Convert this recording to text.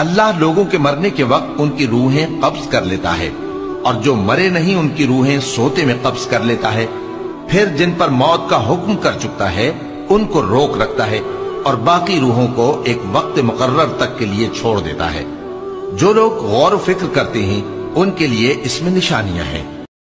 अल्लाह लोगों के मरने के वक्त उनकी रूहें कब्ज कर लेता है और जो मरे नहीं उनकी रूहें सोते में कब्ज कर लेता है। फिर जिन पर मौत का हुक्म कर चुकता है उनको रोक रखता है और बाकी रूहों को एक वक्त मुकर्रर तक के लिए छोड़ देता है। जो लोग गौर व फिक्र करते हैं उनके लिए इसमें निशानियां हैं।